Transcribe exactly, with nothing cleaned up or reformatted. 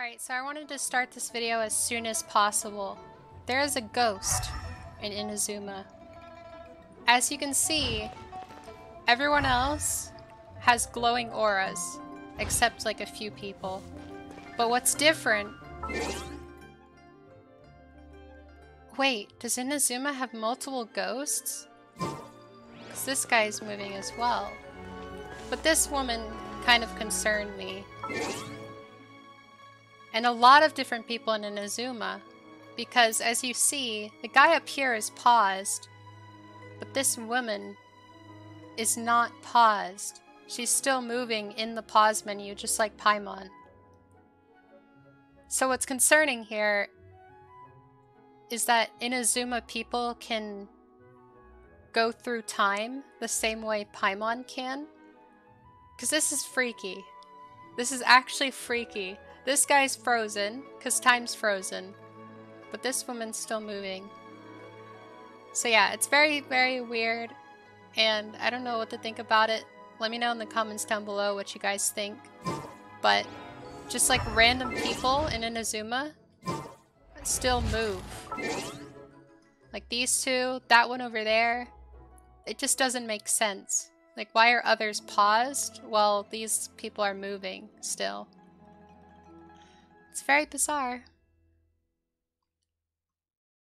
Alright, so I wanted to start this video as soon as possible. There is a ghost in Inazuma. As you can see, everyone else has glowing auras, except like a few people. But what's different... Wait, does Inazuma have multiple ghosts? Because this guy's moving as well. But this woman kind of concerned me. And a lot of different people in Inazuma, because as you see, the guy up here is paused, but this woman is not paused. She's still moving in the pause menu, just like Paimon. So what's concerning here is that Inazuma people can go through time the same way Paimon can. Because this is freaky. This is actually freaky. This guy's frozen, because time's frozen. But this woman's still moving. So yeah, it's very, very weird. And I don't know what to think about it. Let me know in the comments down below what you guys think. But just like random people in Inazuma still move. Like these two, that one over there. It just doesn't make sense. Like, why are others paused while these people are moving still? It's very bizarre.